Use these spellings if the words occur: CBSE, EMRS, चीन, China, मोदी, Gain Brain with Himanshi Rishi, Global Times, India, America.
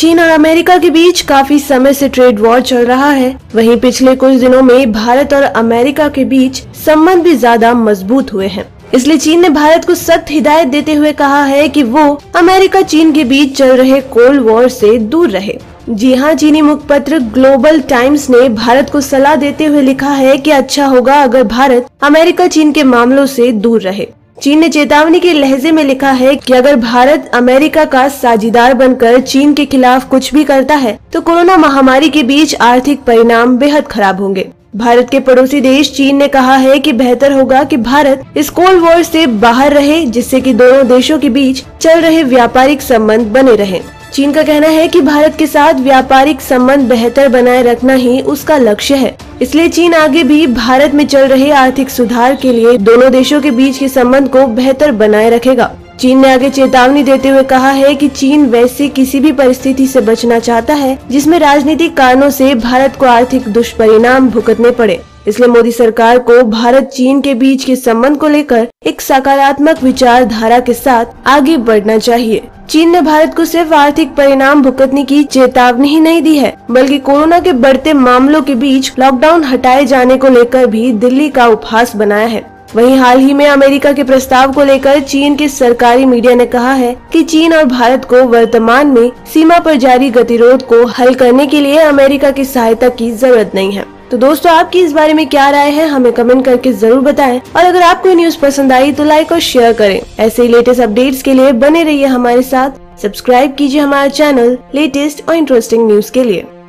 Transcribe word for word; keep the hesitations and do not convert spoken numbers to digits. चीन और अमेरिका के बीच काफी समय से ट्रेड वॉर चल रहा है। वहीं पिछले कुछ दिनों में भारत और अमेरिका के बीच संबंध भी ज्यादा मजबूत हुए हैं, इसलिए चीन ने भारत को सख्त हिदायत देते हुए कहा है कि वो अमेरिका चीन के बीच चल रहे कोल्ड वॉर से दूर रहे। जी हाँ, चीनी मुखपत्र ग्लोबल टाइम्स ने भारत को सलाह देते हुए लिखा है कि अच्छा होगा अगर भारत अमेरिका चीन के मामलों से दूर रहे। चीन ने चेतावनी के लहजे में लिखा है कि अगर भारत अमेरिका का साझीदार बनकर चीन के खिलाफ कुछ भी करता है तो कोरोना महामारी के बीच आर्थिक परिणाम बेहद खराब होंगे। भारत के पड़ोसी देश चीन ने कहा है कि बेहतर होगा कि भारत इस कोल्ड वॉर से बाहर रहे, जिससे कि दोनों देशों के बीच चल रहे व्यापारिक संबंध बने रहे। चीन का कहना है कि भारत के साथ व्यापारिक संबंध बेहतर बनाए रखना ही उसका लक्ष्य है, इसलिए चीन आगे भी भारत में चल रहे आर्थिक सुधार के लिए दोनों देशों के बीच के संबंध को बेहतर बनाए रखेगा। चीन ने आगे चेतावनी देते हुए कहा है कि चीन वैसे किसी भी परिस्थिति से बचना चाहता है जिसमें राजनीतिक कारणों से भारत को आर्थिक दुष्परिणाम भुगतने पड़े, इसलिए मोदी सरकार को भारत चीन के बीच के संबंध को लेकर एक सकारात्मक विचारधारा के साथ आगे बढ़ना चाहिए। चीन ने भारत को सिर्फ आर्थिक परिणाम भुगतने की चेतावनी ही नहीं दी है, बल्कि कोरोना के बढ़ते मामलों के बीच लॉकडाउन हटाए जाने को लेकर भी दिल्ली का उपहास बनाया है। वहीं हाल ही में अमेरिका के प्रस्ताव को लेकर चीन के सरकारी मीडिया ने कहा है कि चीन और भारत को वर्तमान में सीमा पर जारी गतिरोध को हल करने के लिए अमेरिका की सहायता की जरूरत नहीं है। तो दोस्तों, आपकी इस बारे में क्या राय है हमें कमेंट करके जरूर बताएं, और अगर आपको न्यूज़ पसंद आई तो लाइक और शेयर करें। ऐसे ही लेटेस्ट अपडेट्स के लिए बने रहिए हमारे साथ। सब्सक्राइब कीजिए हमारा चैनल लेटेस्ट और इंटरेस्टिंग न्यूज़ के लिए।